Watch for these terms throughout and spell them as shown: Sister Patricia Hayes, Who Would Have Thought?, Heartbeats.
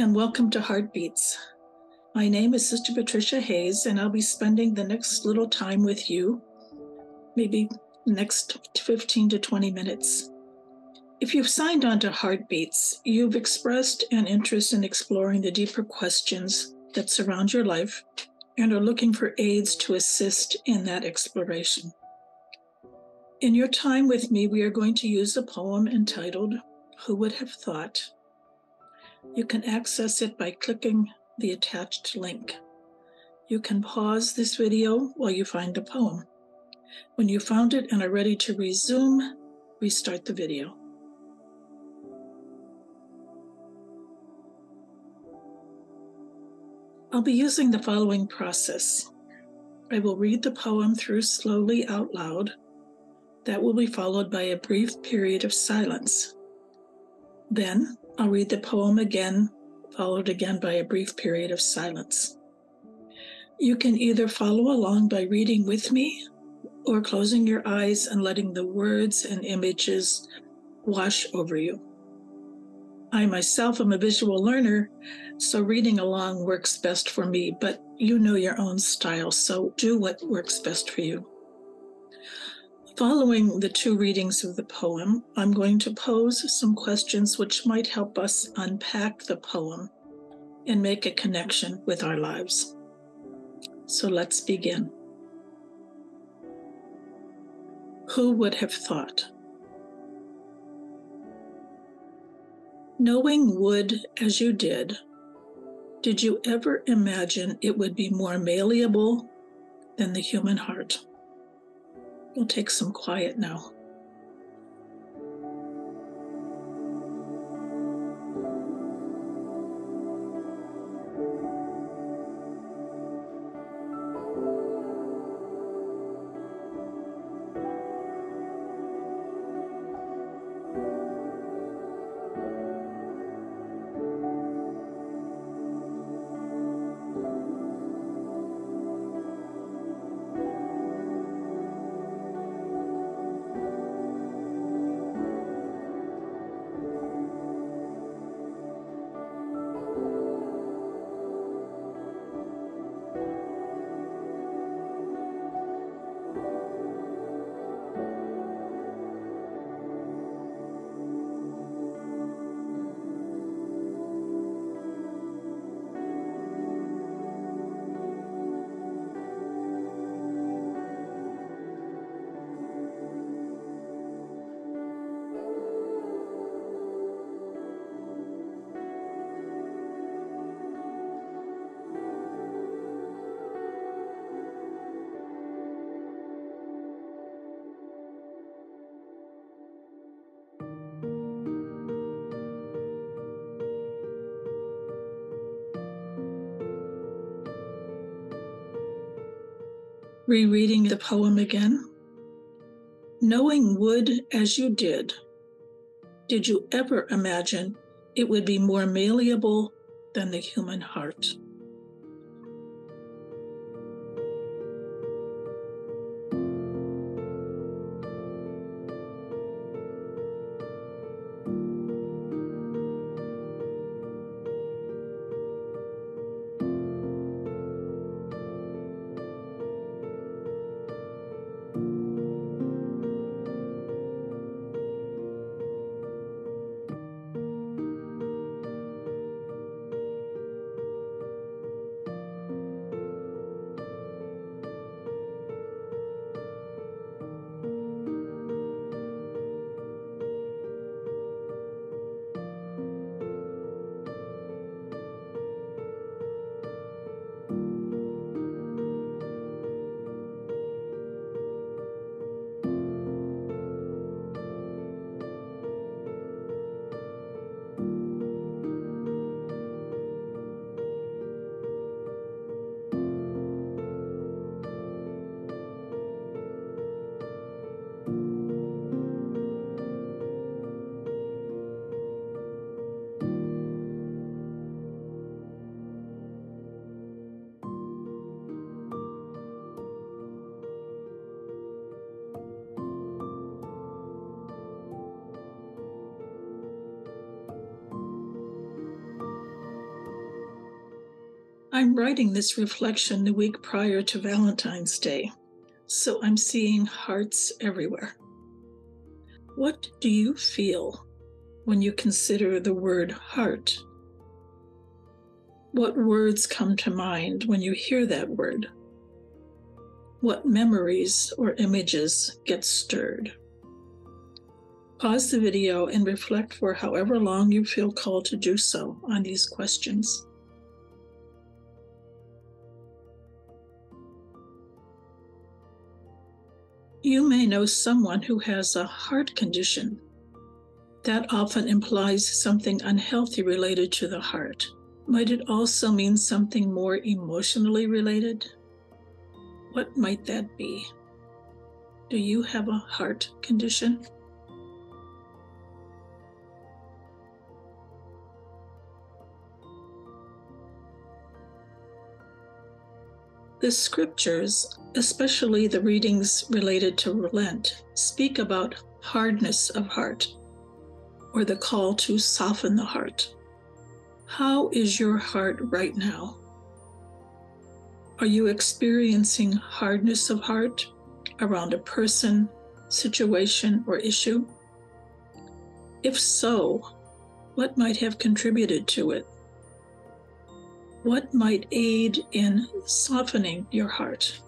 and welcome to Heartbeats. My name is Sister Patricia Hayes, and I'll be spending the next little time with you, maybe next 15 to 20 minutes. If you've signed on to Heartbeats, you've expressed an interest in exploring the deeper questions that surround your life and are looking for aids to assist in that exploration. In your time with me, we are going to use a poem entitled, Who Would Have Thought? You can access it by clicking the attached link. You can pause this video while you find the poem. When you found it and are ready to resume, restart the video. I'll be using the following process. I will read the poem through slowly out loud. That will be followed by a brief period of silence. Then I'll read the poem again, followed again by a brief period of silence. You can either follow along by reading with me or closing your eyes and letting the words and images wash over you. I myself am a visual learner, so reading along works best for me, but you know your own style, so do what works best for you. Following the two readings of the poem, I'm going to pose some questions which might help us unpack the poem and make a connection with our lives. So let's begin. Who would have thought? Knowing wood as you did you ever imagine it would be more malleable than the human heart? We'll take some quiet now. Rereading the poem again. Knowing wood as you did you ever imagine it would be more malleable than the human heart? I'm writing this reflection the week prior to Valentine's Day, so I'm seeing hearts everywhere. What do you feel when you consider the word heart? What words come to mind when you hear that word? What memories or images get stirred? Pause the video and reflect for however long you feel called to do so on these questions. You may know someone who has a heart condition. That often implies something unhealthy related to the heart. Might it also mean something more emotionally related? What might that be? Do you have a heart condition? The scriptures, especially the readings related to relent, speak about hardness of heart, or the call to soften the heart. How is your heart right now? Are you experiencing hardness of heart around a person, situation, or issue? If so, what might have contributed to it? What might aid in softening your heart?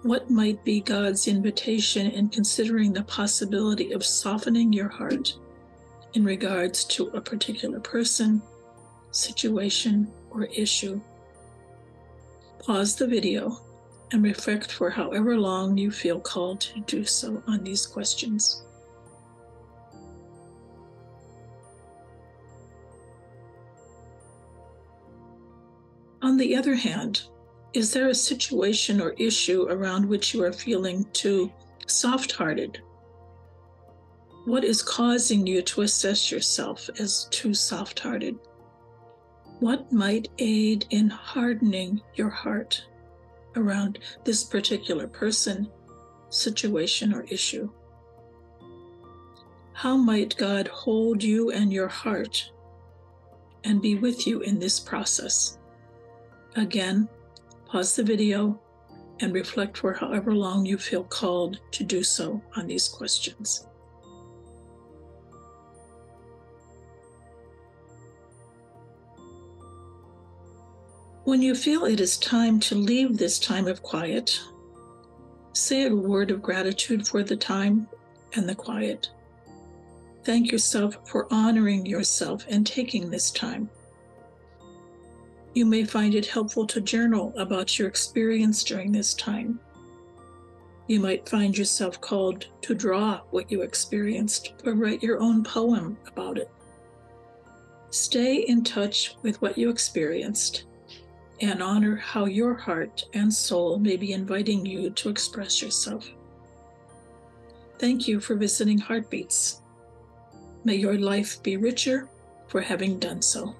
What might be God's invitation in considering the possibility of softening your heart in regards to a particular person, situation, or issue? Pause the video and reflect for however long you feel called to do so on these questions. On the other hand, is there a situation or issue around which you are feeling too soft-hearted? What is causing you to assess yourself as too soft-hearted? What might aid in hardening your heart around this particular person, situation, or issue? How might God hold you and your heart and be with you in this process? Again, pause the video and reflect for however long you feel called to do so on these questions. When you feel it is time to leave this time of quiet, say a word of gratitude for the time and the quiet. Thank yourself for honoring yourself and taking this time. You may find it helpful to journal about your experience during this time. You might find yourself called to draw what you experienced or write your own poem about it. Stay in touch with what you experienced and honor how your heart and soul may be inviting you to express yourself. Thank you for visiting Heartbeats. May your life be richer for having done so.